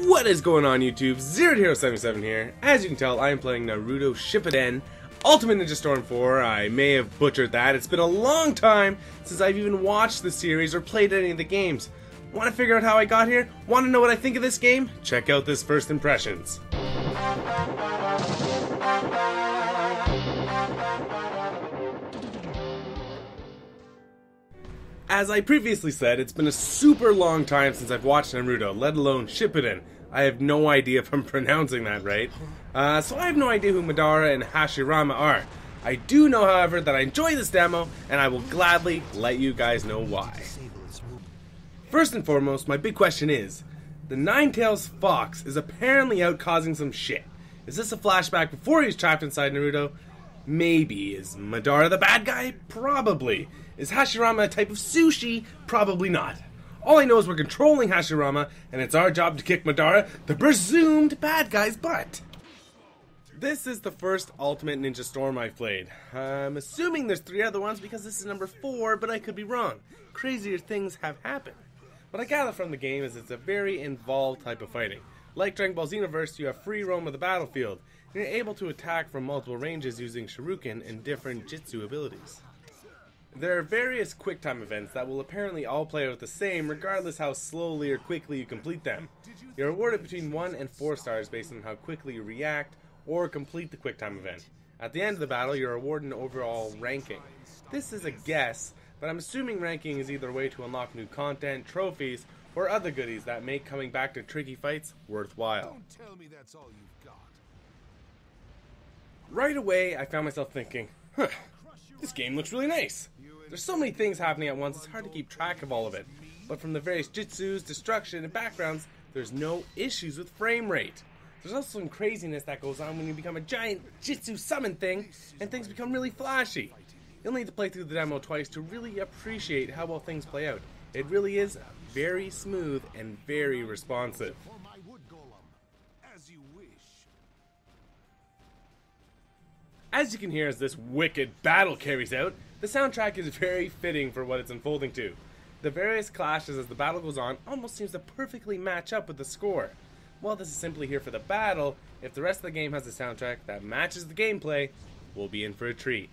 What is going on, YouTube? ZeroHero77 here. As you can tell, I am playing Naruto Shippuden Ultimate Ninja Storm 4. I may have butchered that. It's been a long time since I've even watched the series or played any of the games. Want to figure out how I got here? Want to know what I think of this game? Check out this first impressions. As I previously said, it's been a super long time since I've watched Naruto, let alone Shippuden. I have no idea if I'm pronouncing that right. So I have no idea who Madara and Hashirama are. I do know, however, that I enjoy this demo, and I will gladly let you guys know why. First and foremost, my big question is, the Nine Tails Fox is apparently out causing some shit. Is this a flashback before he was trapped inside Naruto? Maybe. Is Madara the bad guy? Probably. Is Hashirama a type of sushi? Probably not. All I know is we're controlling Hashirama, and it's our job to kick Madara, the presumed bad guy's butt. This is the first Ultimate Ninja Storm I've played. I'm assuming there's three other ones because this is number 4, but I could be wrong. Crazier things have happened. What I gather from the game is it's a very involved type of fighting. Like Dragon Ball Xenoverse, you have free roam of the battlefield, and you're able to attack from multiple ranges using shuriken and different jutsu abilities. There are various quick time events that will apparently all play out the same regardless how slowly or quickly you complete them. You're awarded between 1 and 4 stars based on how quickly you react or complete the quick time event. At the end of the battle, you're awarded an overall ranking. This is a guess, but I'm assuming ranking is either a way to unlock new content, trophies, or other goodies that make coming back to tricky fights worthwhile. Don't tell me that's all you've got. Right away, I found myself thinking, huh, this game looks really nice. There's so many things happening at once, it's hard to keep track of all of it. But from the various jutsus, destruction, and backgrounds, there's no issues with frame rate. There's also some craziness that goes on when you become a giant jutsu summon thing, and things become really flashy. You'll need to play through the demo twice to really appreciate how well things play out. It really is very smooth and very responsive. As you can hear as this wicked battle carries out, the soundtrack is very fitting for what it's unfolding to. The various clashes as the battle goes on almost seems to perfectly match up with the score. While this is simply here for the battle, if the rest of the game has a soundtrack that matches the gameplay, we'll be in for a treat.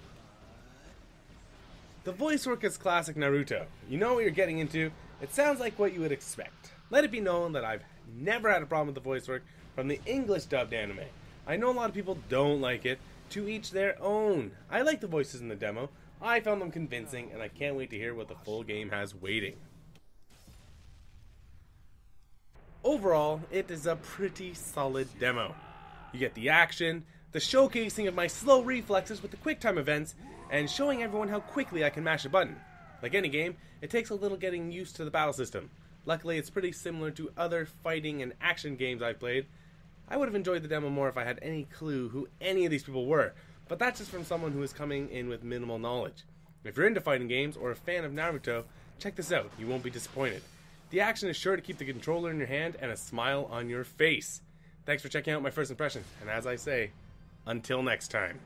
The voice work is classic Naruto. You know what you're getting into, it sounds like what you would expect. Let it be known that I've never had a problem with the voice work from the English dubbed anime. I know a lot of people don't like it. To each their own. I like the voices in the demo, I found them convincing, and I can't wait to hear what the full game has waiting. Overall, it is a pretty solid demo. You get the action, the showcasing of my slow reflexes with the quick time events, and showing everyone how quickly I can mash a button. Like any game, it takes a little getting used to the battle system. Luckily, it's pretty similar to other fighting and action games I've played. I would have enjoyed the demo more if I had any clue who any of these people were, but that's just from someone who is coming in with minimal knowledge. If you're into fighting games or a fan of Naruto, check this out, you won't be disappointed. The action is sure to keep the controller in your hand and a smile on your face. Thanks for checking out my first impression, and as I say, until next time.